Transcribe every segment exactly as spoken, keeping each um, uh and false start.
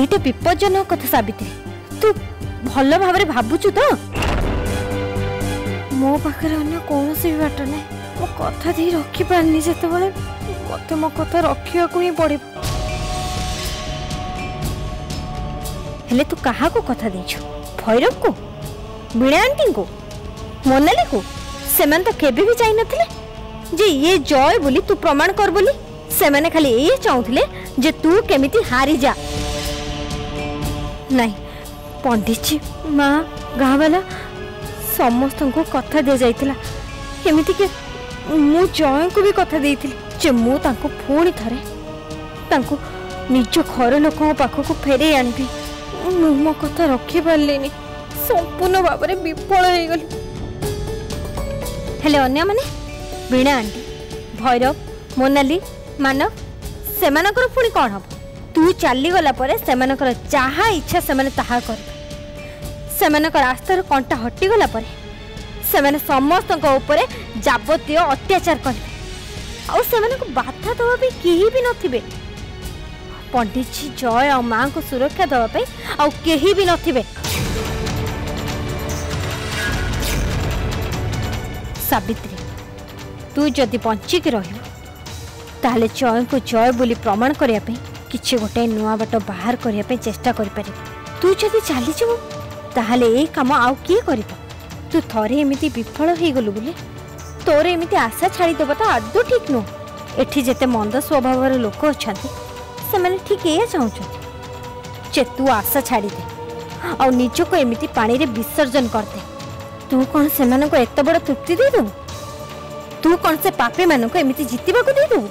एटा विपज्जनक कथा सावित्री, तू भल भाव भावुचु तो? मो पाखे अन्य कौन भी बाट ना, मो कथा दे रखिपारनी, से मत मो कथा रखा ही पड़े। हेले तू क्या कथा दे? भैरव को, वीणा आंटी को, मोनाली को, से तो केबे भी चाह जे ये जय बोली तू प्रमाण कर बोली, से मैंने खाली ये चाहूले जे तू केमिति हारी जा। नहीं पंडित जी, माँ, गाँव वाला समस्त को कथा दि जाता एमती मु जय को भी कथा दे जे मु पुणी थे निज घर लोक पाखक फेरे आनबी। मु मो कथा रखी पारे, संपूर्ण भाव में विफल हो गली। हेले अन्य माने वीणा आंटी, भैरव, मोनाली, मानव से पुणी कौन हम? तू चलीगला से जहाँ इच्छा से कर रास्तार कंटा हटिगला से समस्त जबतीय अत्याचार करें, बाधा दवापी केही भी नथिबे। पंडित जी जय आ माँ को सुरक्षा दवापी आ केही भी नथिबे। सावित्री तू जदि बंचिक रही जय को जय बोली प्रमाण करने कि गोटे नुआ बाट बाहर करने चेष्टा कर। तू जदि चलीजु ताल ये कम आउ किए कर? तू थे एमती विफल हो गलु बोले तोर एमती आशा छाड़देवटा आदौ ठीक नुह। एटी जिते मंद स्वभाव लोक अच्छा से ठीक ये चाहूँ जे तू आशा छाड़दे आज को एमती पानी विसर्जन करदे। तू कौन से एत बड़ तृप्ति देदेबु? तू कौन से पापी मानक एमती जितवा को देदेबु?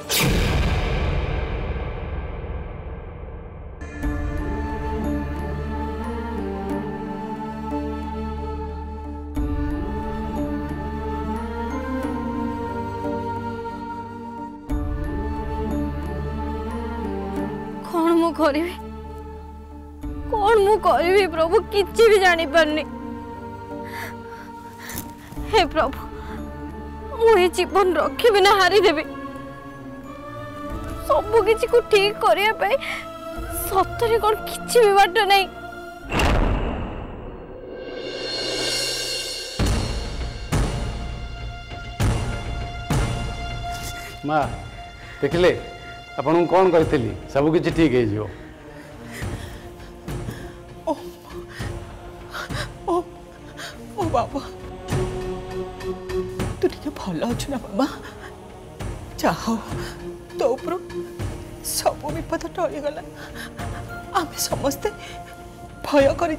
कौन मु करिवे, कौन मु करिवे प्रभु, किछि भी जानि पारनी। हे प्रभु मुझे जीवन रखी बिना हारीदेवी, सबकि ठीक करने सतरे कौन कि बाट ना। माँ देखिले आपण कौन करी, सबकि ठीक है। ओ, ओ, ओ बाबा भल अच्छु ना बाबा? चाहो तो ऊपर सब विपद टलीगला, आम समस्ते भय कर।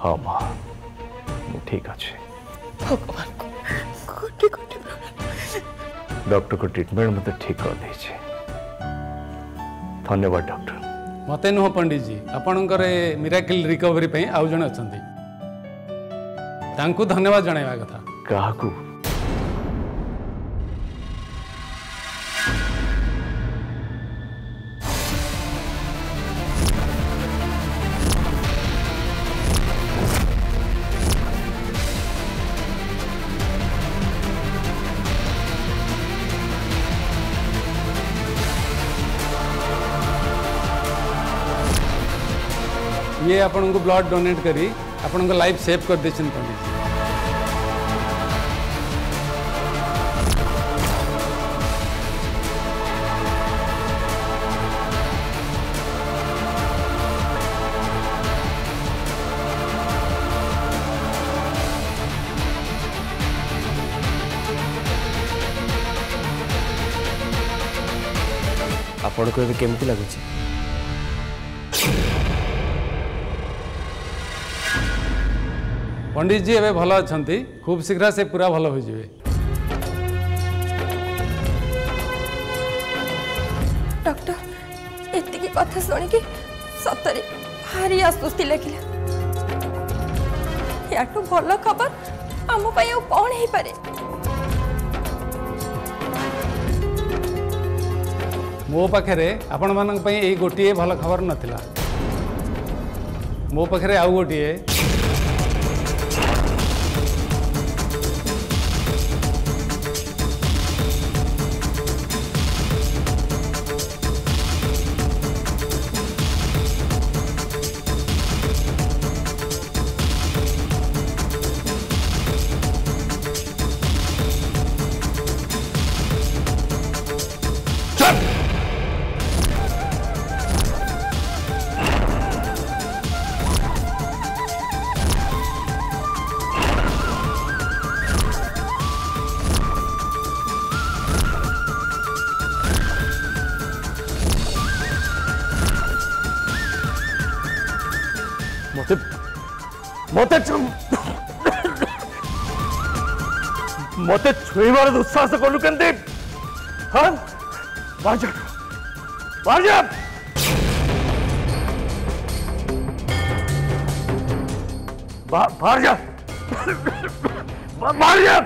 हाँ माँ ठीक अच्छे, भगवान को कोटी कोटी प्रणाम। डॉक्टर को ट्रीटमेंट मत ठीक कर दे, धन्यवाद डॉक्टर। मते नुह पंडित जी, आपणकर मिराकिल रिकवरी पे आउ जने अछंती, तांकु धन्यवाद जणाइबा कथा। काहाकु? ये आपन को ब्लड डोनेट करी आपन को लाइफ सेव कर दे। आपण को केमती लगुच? पंडित जी एवं भल अच्छा, खूब शीघ्र से पूरा भल हो जाए। डॉक्टर एति कथा शुणिकी सतरे भारी आश्वस्ति लगे। या भल खबर आम कौन हो पारे? मो पाखे आपण मान गोटे भल खबर नाला, मो पाखे आउ गोटे मत छुईबार दुस्साहस कलु केंदे हां बाहर जा बाहर जा बाहर जा बाहर जा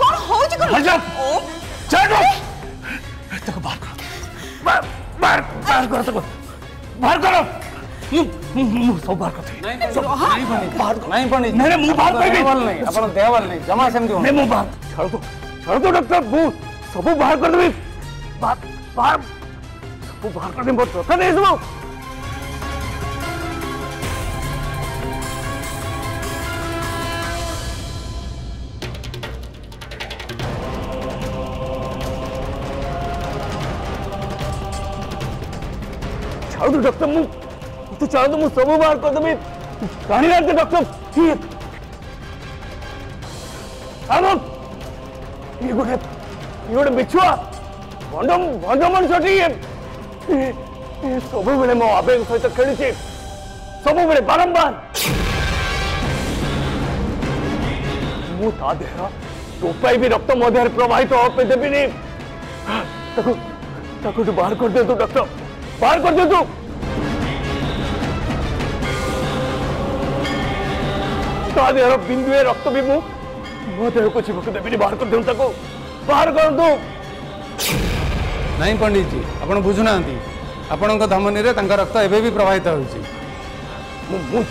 कौन हो जी कौन जा चलो तक बाहर बाहर बाहर बाहर करो तक बाहर करो मुंह सब बाहर कर नहीं नहीं बाहर नहीं बने नहीं मुंह बाहर कर देवल नहीं अपन देवल नहीं जमा समझो नहीं मुंह बाहर छोड़ दो छोड़ दो डॉक्टर मुंह सब बाहर कर दो बाहर बाहर सब बाहर करने बहुत होता नहीं इसमें छोड़ दो डॉक्टर मुंह तू चाहो तो मुझे सब बाहर कर दे गाड़ी रहते डॉक्टर ठीक आलो ये गोटे ये गोटे बिच्छुआ भंड भंड मनुष्यटी सब बेले मो आवेग सहित खेलुचे सब बेले बारंबार मु ता देह टोपाई भी रक्त मो देह प्रवाहित होते देबीनी तको तको तो बाहर कर दे तू डॉक्टर बाहर कर दे तू देहर बिंदु रक्त भी मु मो देह को चिपक देवी बाहर कर दे बाहर कर दो नहीं पंडित जी आपड़ बुझुना आपण धमनी रक्त एवं भी प्रभावित हो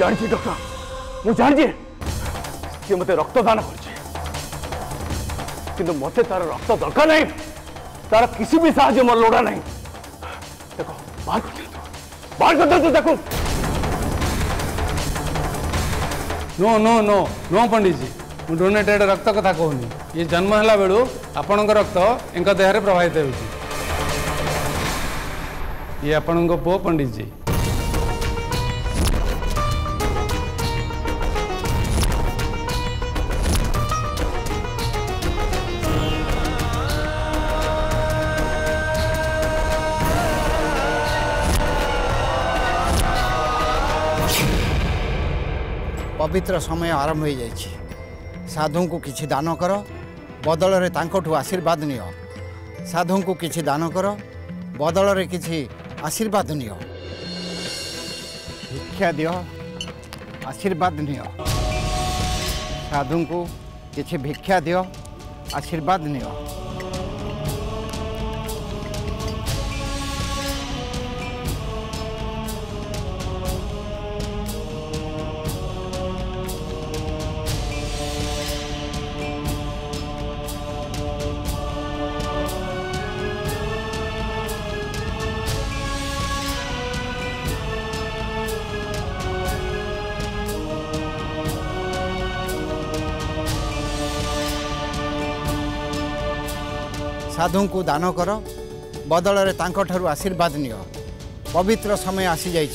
जानी डॉक्टर मुझे जानी सी मत रक्तदान कर मत तार रक्त दरकार नहीं तार किसी भी साहय मोर लोड़ा नहीं देखो बाहर कर बाहर कर दे देखो नो नो नो नो पंडित जी मुझे डोनेटेड रक्त कथा कहूनी ये जन्म है बेलू आपण रक्त एंक देहरे प्रभावित हो ये आपण पु पंडित जी पवित्र समय आरंभ हो जाए साधु को किसी दान कर बदल रे तांकोठु आशीर्वाद नियो साधु को किसी दान कर बदल रे किसी आशीर्वाद नियो शिक्षा दियो आशीर्वाद नियो साधु को किसी भिक्षा दियो आशीर्वाद नियो साधु को दान कर बदल रे तांकोठु आशीर्वाद नियो पवित्र समय आसी जाए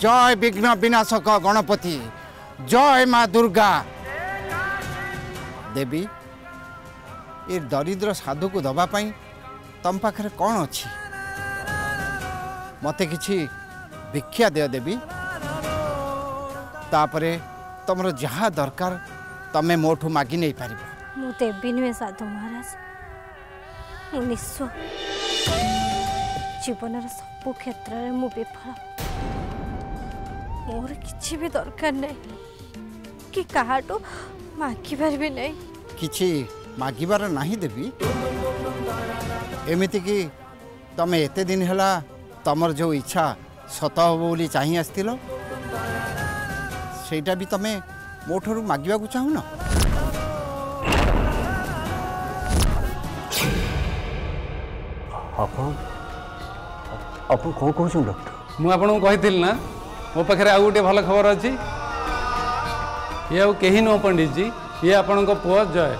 जय विघ्न विनाशक गणपति जय माँ दुर्गा देवी ये दरिद्र साधु को दबापाई तम पाखे कौन अच्छी मत कि भिक्षा दे देवी तापरे तुम जहाँ दरकार तमें मोठू मागी नहीं पार मु देवी नुहे साधु महाराज जीवन सब क्षेत्र में मु विफल मोर किसी भी दरकार नहीं कि कहा तो मागिबार भी नहीं किसी मागिबार नहीं देवी एमती कि तमें एते दिन है तमर जो इच्छा सत हो चाह आसल सेटा भी तमें मोठ मागवा चाहून आप कौन कौन डॉक्टर मुझे ना मो पाखे आउ गोटे भल खबर अच्छी ये आउ कहीं नुह पंडित जी ये आपण पुओ जय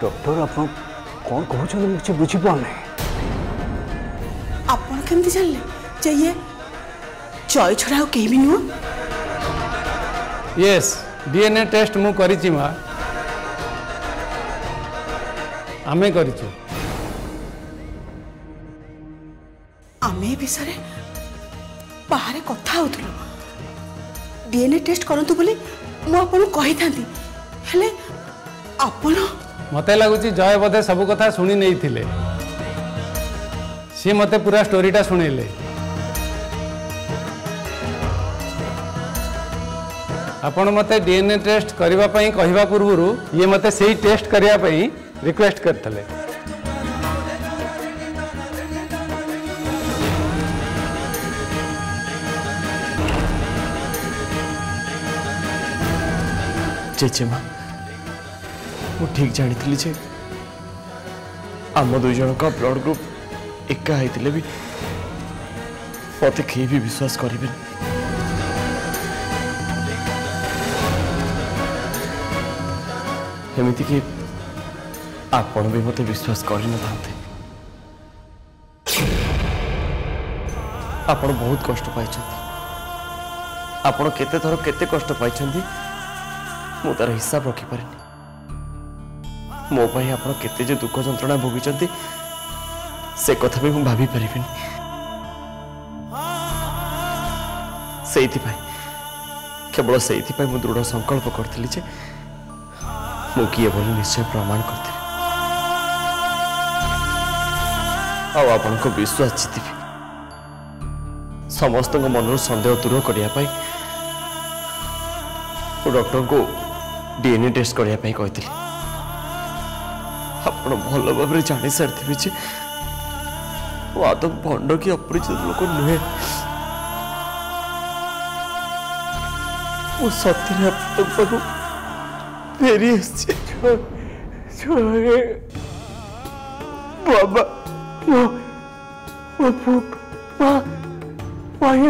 डॉक्टर आप कौन कहते बुझी पाने आपड़ी जान चाहिए जय छड़ा कहीं भी नुह यस डीएनए टेस्ट मु करी माँ आमे करी आमे विषय बाहर कथा होतलो डीएनए टेस्ट करंतु बोली मु आपन कहि थांती हेले आपन मते लागुची जय बधे सब कथा सुनी नै थिले सी मते पूरा स्टोरीटा सुनेले आपण मते डीएनए टेस्ट करबा पई कहिबा पूर्वरु ये मते सेही टेस्ट करया पई रिक्वेस्ट करथले चेचेमा मु ठीक जानी थी जे आम दुई जन का ब्लड ग्रुप एका होते भी मत कहीं भी विश्वास करें एमती कि आपण भी मत विश्वास करन था आपण बहुत कष्ट आपण केते थर केते कष्ट मु तार हिसाब रखी पारे मो भाई आपण केते जे दुख जंत्रणा भोगी से कथा भी भाभी पारे से केवल से दृढ़ संकल्प करी जे मु किए बोली निश्चय प्रमाण करते आपण को विश्वास जीतवि समस्त मन सन्देह दूर करने डॉक्टर को डीएनए टेस्ट करने आप भल भाव जाणी सारी जे आदम भंड कि अपरिचित लोक नुहे सत्य फेरी बाबा फेरी कोटी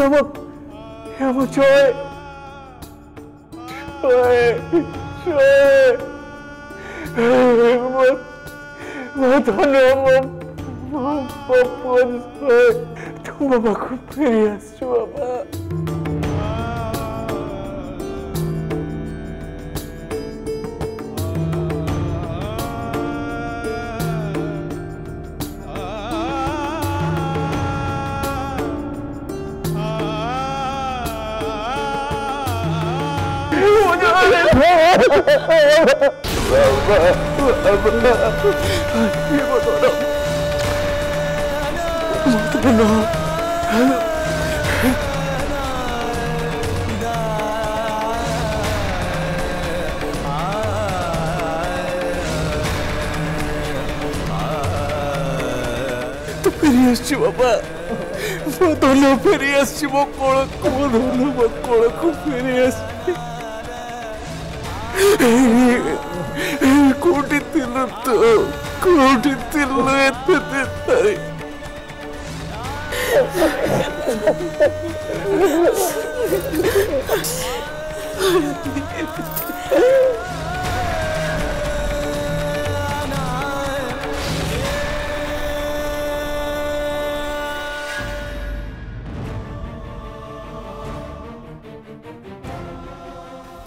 तिल तो कोटी तिल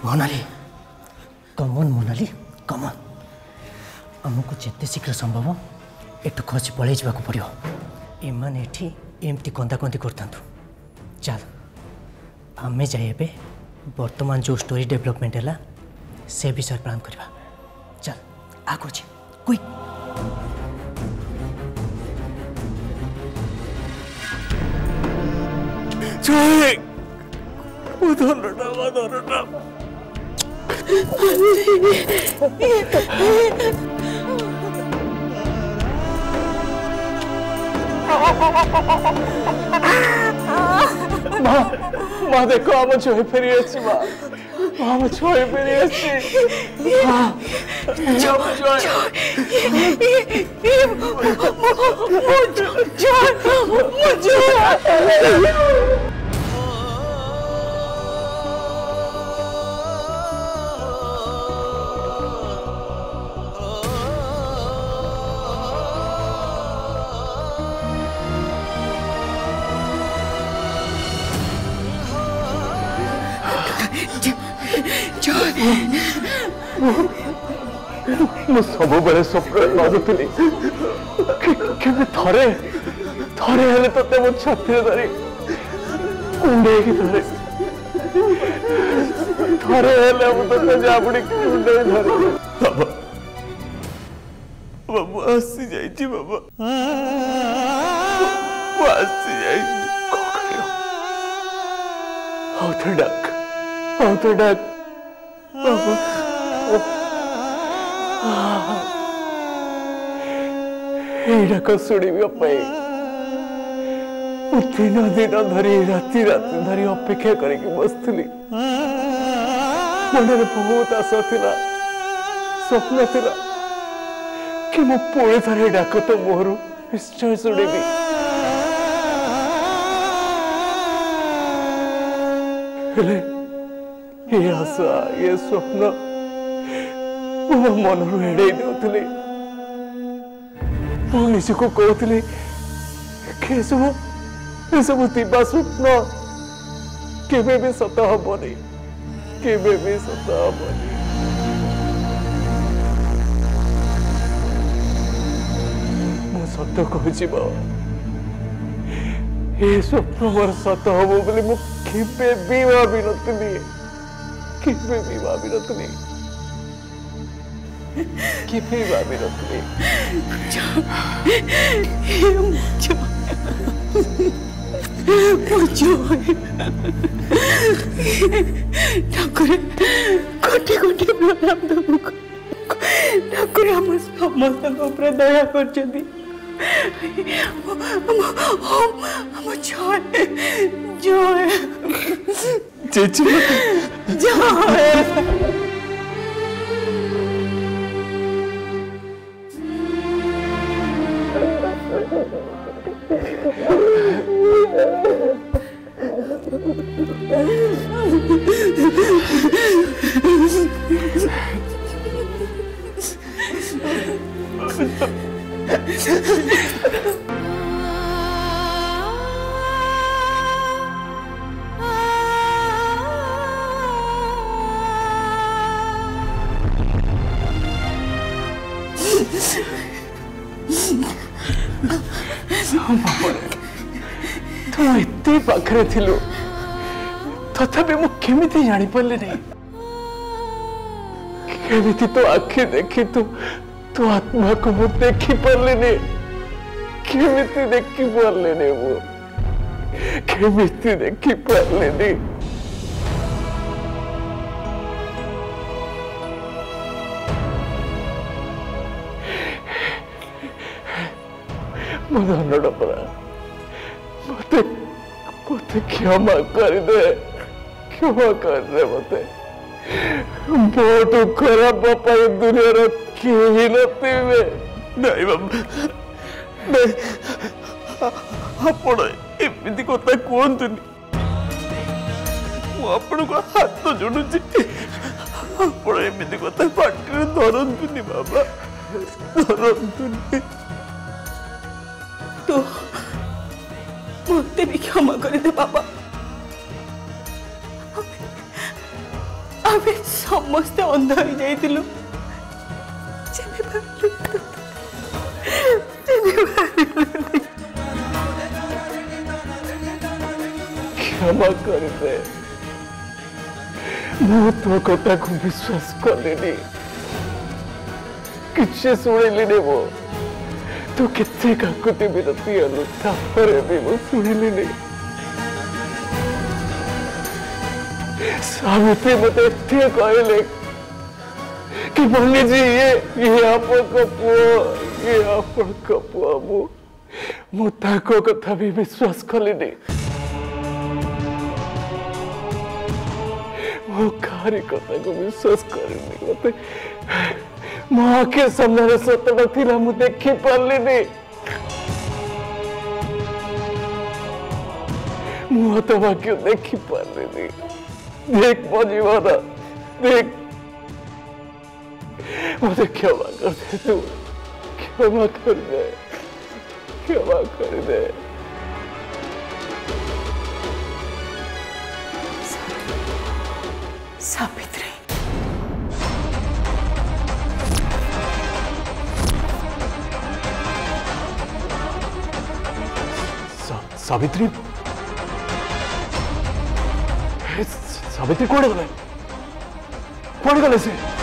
मोनाली कमन मोनाली कमन आमको जिते शीघ्र संभव एटू खसी पल पड़ो एमने एमती कंदाकंदी कर चल आम जाए बर्तमान जो स्टोरी डेवलपमेंट है से विषय प्लान करवा चल आगे क्विक माँ माँ देखो आम जो फेरी माँ मामा छोड़ मेरी ऐसी छोड़ छोड़ छोड़ मु सब बेले स्वप्न लाजुली थे थे ते मो छाती धरी कुंडे धरे थे ते जाबुड़ी कुंडे धरी बाबा बाबा आसी जाइए बाबा आसी जाइए आउ थे डाक आउ थे डाक बाबा दिन दिन धरी राति राति धरी अपेक्षा करके बसली मन बहुत आशा था स्वप्न था कि मो पुणे थे डाक तो मोहरु निश्चय शुणी ये आशा ये स्वप्न मो मन एड़े दे निजक कहती सब दिवा स्वप्न के सत हबनी के सत हबनी मु सत कहूँ बाबा ये स्वप्न मोर सत हम बोली मुझे भी भावी नी के भावी नी कि भी भाभी रखनी ठाकुर कोटी कोटी प्रणाम तुम ठाकुर आम समस्त दया कर जय तथापि मुझे जानी पारे नहीं तो आखि देखी तू तू आत्मा को मु देखी पारे नहीं देखी पारे नहीं देखी पारे नहीं मो धन डरा मत मत क्षमा कर दे क्षमा कर दे मत बहुत खराब पाई दुनिया के ही नतीबे नहीं बाबा नहीं आपण एमती कथा कहतु आपण को हाथ जोड़ुची आपण एमती कथा पाटी धरतुनि बाबा धरतुनि तो भी क्षमा कर दे बाबा आमे समस्त अंध हो जाइलु क्षमा कर दे मु तो कथा को विश्वास कले किसी शुणिली वो तू कितने काकुति बिनती अनुता पर भी वो सुनली नहीं सावित्री मते इतने कहले कि बोली जी ये ये आपको पुआ ये आपको पुआ मु मुता को कथा भी विश्वास कली नहीं कारी को विश्वास करते मो आखे सामने सतटा थिला मु देखि पारलिनी मु तो बाकी देखि पारलिनी देख मो जीवन देख मुझे क्षमा कर दे तू क्षमा कर दे क्षमा कर दे सावित्री। सा, सावित्री सावित्री कौन गले कौन गले से